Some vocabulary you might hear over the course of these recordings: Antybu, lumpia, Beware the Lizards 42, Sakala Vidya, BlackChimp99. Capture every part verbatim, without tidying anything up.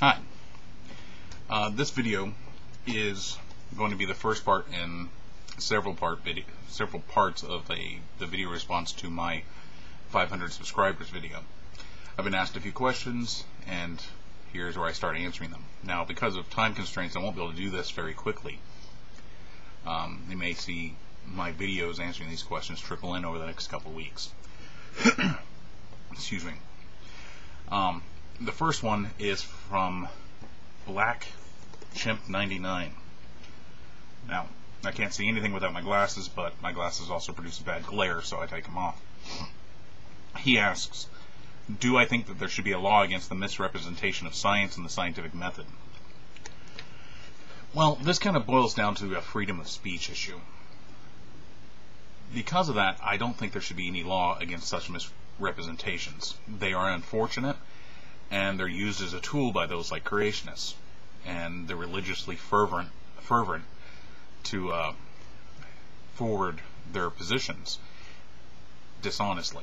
Hi. Uh, this video is going to be the first part in several part video, several parts of a, the video response to my five hundred subscribers video. I've been asked a few questions, and here's where I start answering them. Now, because of time constraints, I won't be able to do this very quickly. Um, you may see my videos answering these questions trickle in over the next couple weeks. Excuse me. Um, the first one is from Black Chimp ninety-nine. Now, I can't see anything without my glasses, but my glasses also produce a bad glare, so I take them off. He asks, do I think that there should be a law against the misrepresentation of science and the scientific method? Well, this kind of boils down to a freedom of speech issue. Because of that, I don't think there should be any law against such misrepresentations. They are unfortunate, and they're used as a tool by those like creationists and the religiously fervent, fervent to uh, forward their positions dishonestly.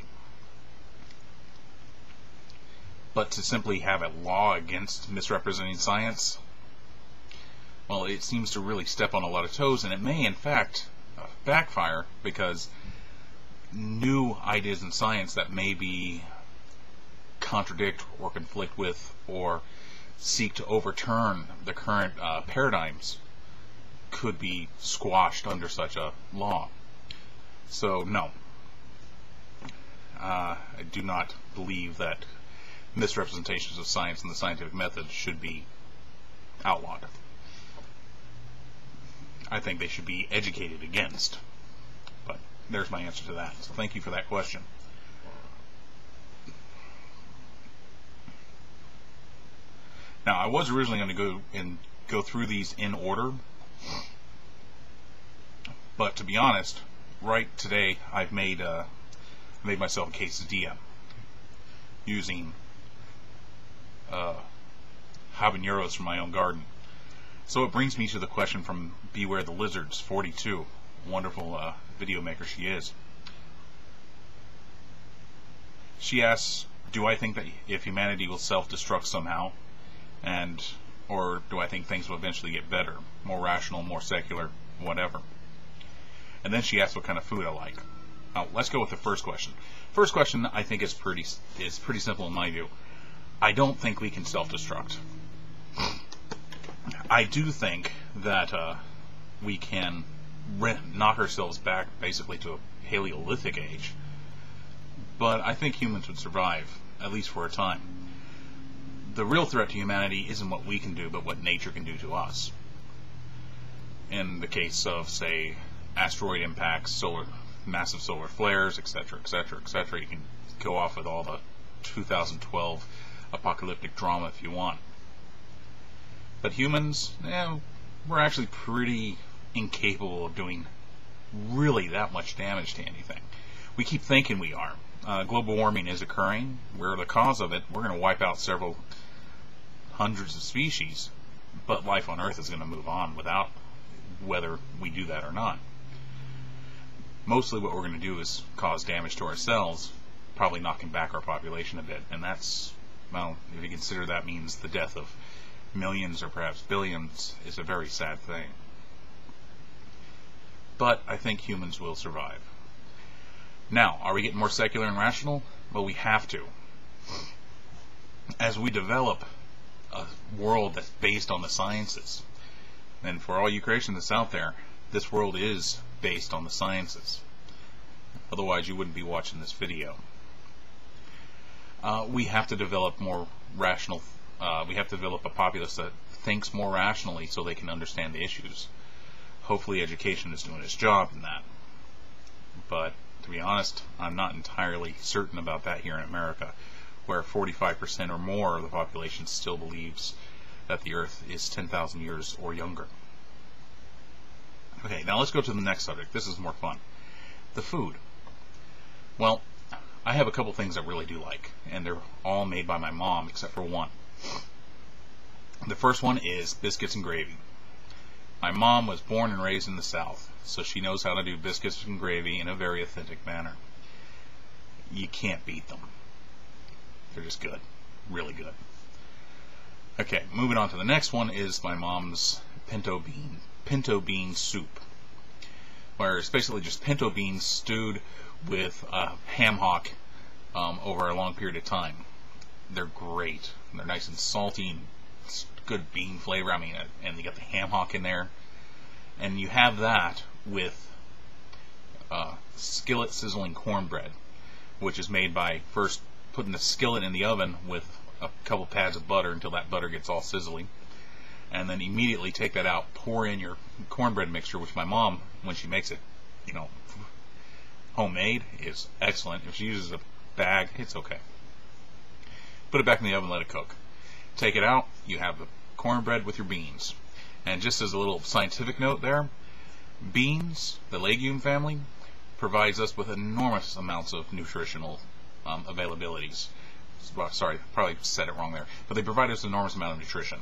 But to simply have a law against misrepresenting science, well, it seems to really step on a lot of toes, and it may, in fact, backfire, because new ideas in science that maybe contradict or conflict with or seek to overturn the current uh, paradigms could be squashed under such a law. So, no. Uh, I do not believe that misrepresentations of science and the scientific method should be outlawed. I think they should be educated against. But there's my answer to that. So thank you for that question. Now, I was originally going to go and go through these in order, but to be honest, right today I've made uh, made myself a quesadilla using uh, habaneros from my own garden. So it brings me to the question from Beware the Lizards forty-two. Wonderful uh, video maker she is. She asks, do I think that if humanity will self-destruct somehow, and or do I think things will eventually get better, more rational, more secular, whatever? And then she asks what kind of food I like. Now, let's go with the first question. First question, I think, is pretty is pretty simple in my view. I don't think we can self-destruct. I do think that uh, we can knock ourselves back basically to a Paleolithic age, but I think humans would survive, at least for a time. The real threat to humanity isn't what we can do, but what nature can do to us. In the case of, say, asteroid impacts, solar, massive solar flares, et cetera, et cetera, et cetera, you can go off with all the two thousand twelve apocalyptic drama if you want. But humans, eh, we're actually pretty incapable of doing really that much damage to anything. We keep thinking we are. Uh, global warming is occurring. We're the cause of it. We're going to wipe out several hundreds of species, but life on Earth is going to move on without whether we do that or not. Mostly what we're going to do is cause damage to ourselves, probably knocking back our population a bit, and that's, well, if you consider that means the death of millions or perhaps billions, is a very sad thing. But I think humans will survive. Now, are we getting more secular and rational? Well, we have to. As we develop a world that's based on the sciences, and for all you creationists out there, this world is based on the sciences. Otherwise, you wouldn't be watching this video. Uh, we have to develop more rational thoughts. Uh, we have to develop a populace that thinks more rationally so they can understand the issues. Hopefully education is doing its job in that. But, to be honest, I'm not entirely certain about that here in America, where forty-five percent or more of the population still believes that the Earth is ten thousand years or younger. Okay, now let's go to the next subject. This is more fun. The food. Well, I have a couple things I really do like, and they're all made by my mom except for one. The first one is biscuits and gravy. My mom was born and raised in the South, so she knows how to do biscuits and gravy in a very authentic manner. You can't beat them. They're just good. Really good. Okay, moving on to the next one is my mom's pinto bean pinto bean soup, where it's basically just pinto beans stewed with uh, ham hock um, over a long period of time. They're great. They're nice and salty, and it's good bean flavor. I mean, and you got the ham hock in there, and you have that with uh, skillet sizzling cornbread, which is made by first putting the skillet in the oven with a couple pads of butter until that butter gets all sizzling, and then immediately take that out, pour in your cornbread mixture, which my mom, when she makes it, you know, homemade, is excellent. If she uses a bag, it's okay. Put it back in the oven, let it cook. Take it out, you have the cornbread with your beans. And just as a little scientific note there, beans, the legume family, provides us with enormous amounts of nutritional um, availabilities. Well, sorry, probably said it wrong there, but they provide us an enormous amount of nutrition.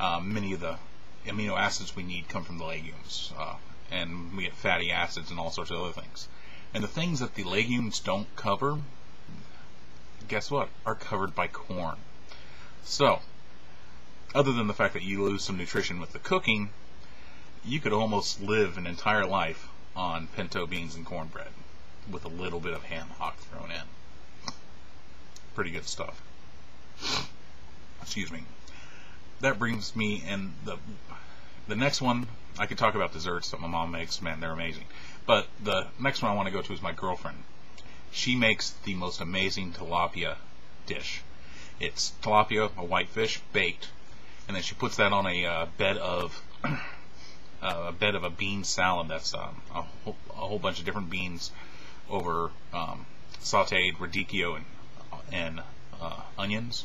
Um, many of the amino acids we need come from the legumes, uh, and we get fatty acids and all sorts of other things. And the things that the legumes don't cover, guess what, are covered by corn. So, other than the fact that you lose some nutrition with the cooking, you could almost live an entire life on pinto beans and cornbread with a little bit of ham hock thrown in. Pretty good stuff. Excuse me. That brings me in the the next one. I could talk about desserts that my mom makes. Man, they're amazing. But the next one I want to go to is my girlfriend. She makes the most amazing tilapia dish. It's tilapia, a white fish, baked, and then she puts that on a uh, bed of uh, a bed of a bean salad. That's um, a, whole, a whole bunch of different beans over um, sautéed radicchio and and uh, onions,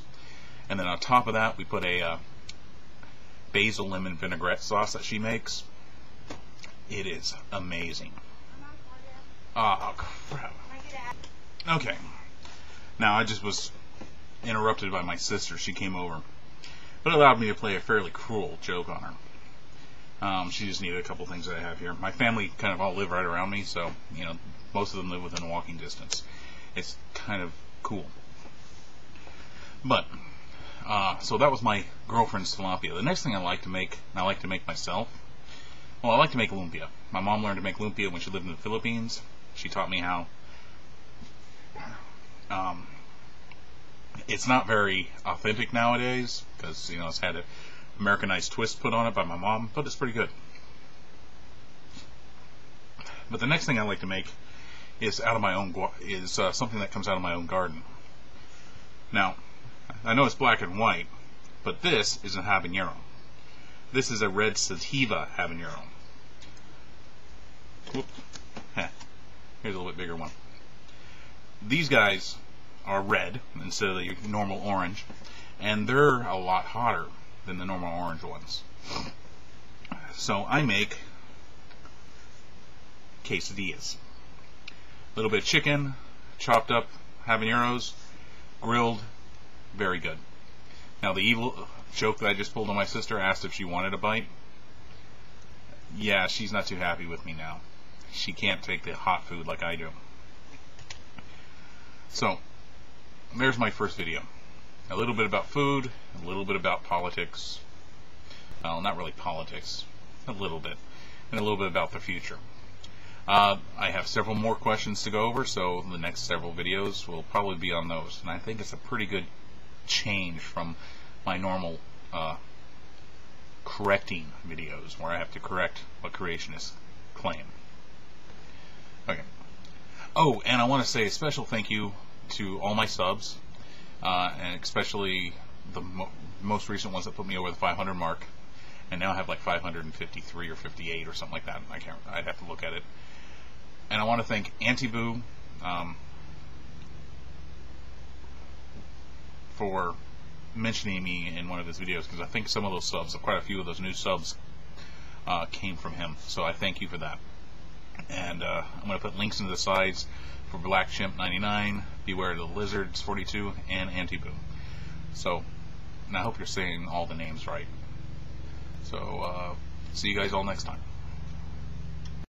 and then on top of that we put a uh, basil lemon vinaigrette sauce that she makes. It is amazing. Oh crap. Okay, now I just was interrupted by my sister. She came over, but allowed me to play a fairly cruel joke on her. Um, she just needed a couple things that I have here. My family kind of all live right around me, so you know, most of them live within walking distance. It's kind of cool. But uh, so that was my girlfriend's tilapia. The next thing I like to make, and I like to make myself, well, I like to make lumpia. My mom learned to make lumpia when she lived in the Philippines. She taught me how. Um, it's not very authentic nowadays because, you know, it's had an Americanized twist put on it by my mom, but it's pretty good. But the next thing I like to make is out of my own is uh, something that comes out of my own garden. Now, I know it's black and white, but this is a habanero. This is a red sativa habanero. Whoop. Heh. Here's a little bit bigger one. These guys are red instead of the normal orange, and they're a lot hotter than the normal orange ones. So I make quesadillas. A little bit of chicken, chopped up habaneros, grilled, very good. Now the evil joke that I just pulled on my sister, asked if she wanted a bite. Yeah, she's not too happy with me now. She can't take the hot food like I do. So, there's my first video. A little bit about food, a little bit about politics. Well, not really politics, a little bit. And a little bit about the future. Uh, I have several more questions to go over, so the next several videos will probably be on those. And I think it's a pretty good change from my normal uh, correcting videos, where I have to correct what creationists claim. Okay. Oh, and I want to say a special thank you to all my subs, uh, and especially the mo most recent ones that put me over the five hundred mark. And now I have like five hundred fifty-three or fifty-eight or something like that. I can't. I'd have to look at it. And I want to thank Antybu um, for mentioning me in one of his videos, because I think some of those subs, quite a few of those new subs, uh, came from him. So I thank you for that. And uh, I'm going to put links into the sides for Black Chimp ninety-nine, Beware the Lizards forty-two, and Antybu. So, and I hope you're saying all the names right. So, uh, see you guys all next time.